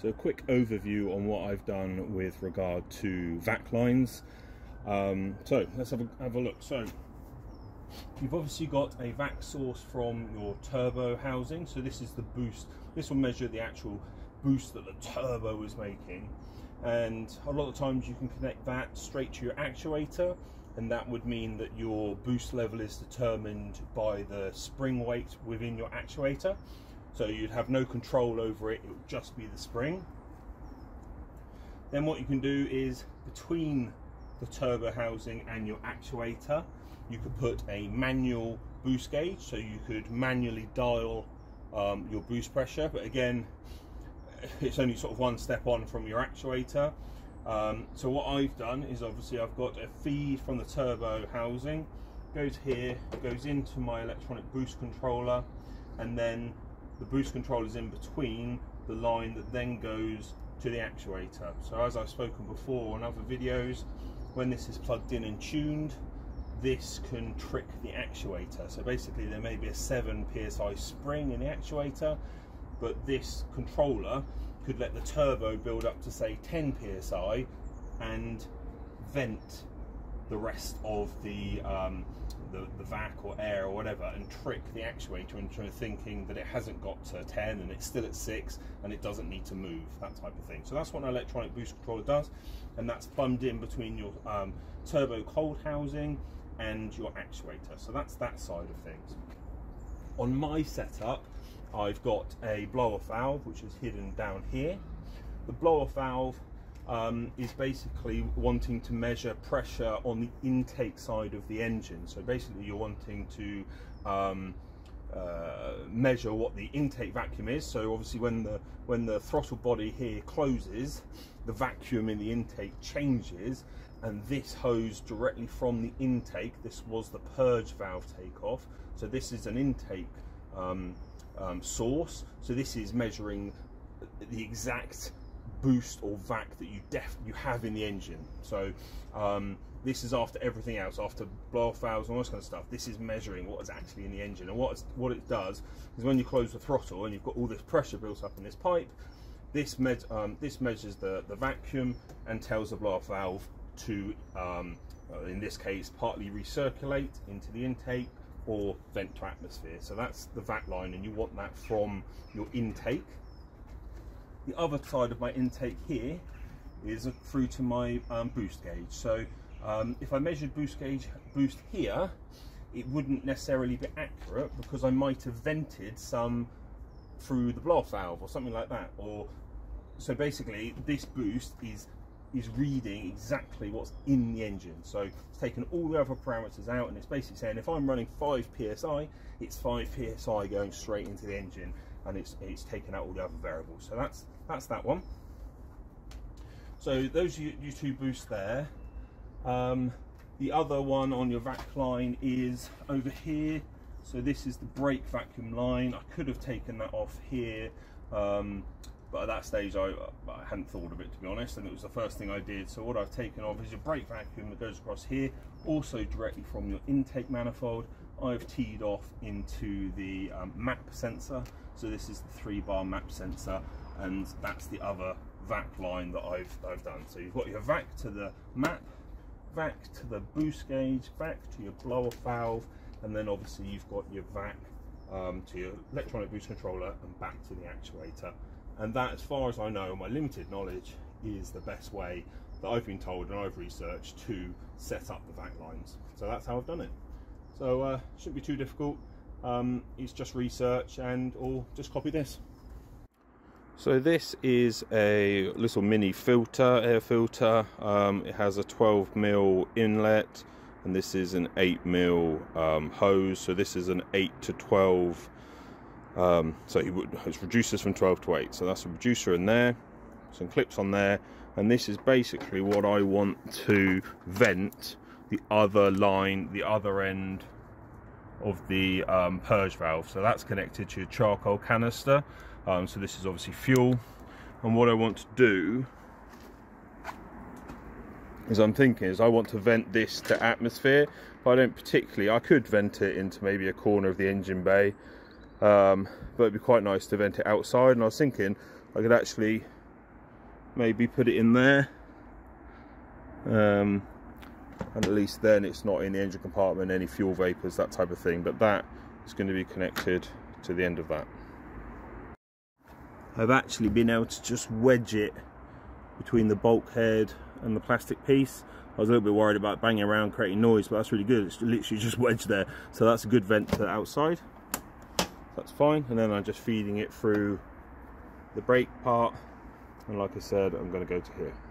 So a quick overview on what I've done with regard to vac lines. So let's have a look. So you've obviously got a vac source from your turbo housing. So this is the boost. This will measure the actual boost that the turbo is making. And a lot of times you can connect that straight to your actuator, and that would mean that your boost level is determined by the spring weight within your actuator. So you'd have no control over it, it would just be the spring. Then what you can do is between the turbo housing and your actuator, you could put a manual boost gauge, so you could manually dial your boost pressure. But again, it's only sort of one step on from your actuator. So what I've done is obviously I've got a feed from the turbo housing, goes here, goes into my electronic boost controller, and then the boost controller is in between the line that then goes to the actuator. So as I've spoken before on other videos, when this is plugged in and tuned, this can trick the actuator. So basically there may be a 7 psi spring in the actuator, but this controller could let the turbo build up to say 10 psi and vent the rest of the vac or air or whatever, and trick the actuator into thinking that it hasn't got to 10 and it's still at 6 and it doesn't need to move, that type of thing. So that's what an electronic boost controller does, and that's plumbed in between your turbo cold housing and your actuator. So that's that side of things. On my setup, I've got a blow-off valve which is hidden down here. The blow-off valve is basically wanting to measure pressure on the intake side of the engine. So basically you're wanting to measure what the intake vacuum is. So obviously when the throttle body here closes, the vacuum in the intake changes, and this hose directly from the intake, this was the purge valve takeoff. So this is an intake source, so this is measuring the exact boost or vac that you have in the engine. So this is after everything else, after blow-off valves and all this kind of stuff. This is measuring what is actually in the engine, and what it does is when you close the throttle and you've got all this pressure built up in this pipe, this measures the vacuum and tells the blow-off valve to, in this case, partly recirculate into the intake or vent to atmosphere. So that's the vac line, and you want that from your intake. The other side of my intake here is through to my boost gauge. So if I measured boost gauge boost here, it wouldn't necessarily be accurate because I might have vented some through the blow-off valve or something like that. Or so basically this boost is reading exactly what's in the engine. So it's taken all the other parameters out, and it's basically saying if I'm running 5 psi, it's 5 psi going straight into the engine, and it's taken out all the other variables. So that's that one. So those are your two boosts there. The other one on your vac line is over here. So this is the brake vacuum line. I could have taken that off here, but at that stage I hadn't thought of it, to be honest, and it was the first thing I did. So what I've taken off is your brake vacuum that goes across here, also directly from your intake manifold. I've teed off into the map sensor. So this is the 3-bar map sensor, and that's the other vac line that I've done. So you've got your vac to the map, vac to the boost gauge, vac to your blow-off valve, and then obviously you've got your vac to your electronic boost controller and back to the actuator. And that, as far as I know, my limited knowledge, is the best way that I've been told and I've researched to set up the vac lines. So that's how I've done it. So shouldn't be too difficult. It's just research or just copy this. So this is a little mini filter, air filter. It has a 12mm inlet, and this is an 8mm hose. So this is an 8 to 12. So it reduces from 12 to 8. So that's a reducer in there, some clips on there, and this is basically what I want to vent the other line, the other end of the purge valve. So that's connected to your charcoal canister. So this is obviously fuel. And what I want to do is I want to vent this to atmosphere, but I don't particularly. I could vent it into maybe a corner of the engine bay. But it'd be quite nice to vent it outside, and I was thinking I could actually maybe put it in there, and at least then it's not in the engine compartment, any fuel vapors, that type of thing. But that is going to be connected to the end of that. I've actually been able to just wedge it between the bulkhead and the plastic piece. I was a little bit worried about banging around creating noise, but that's really good. It's literally just wedged there, so that's a good vent to the outside. That's fine. And then I'm just feeding it through the brake part, and like I said, I'm going to go to here.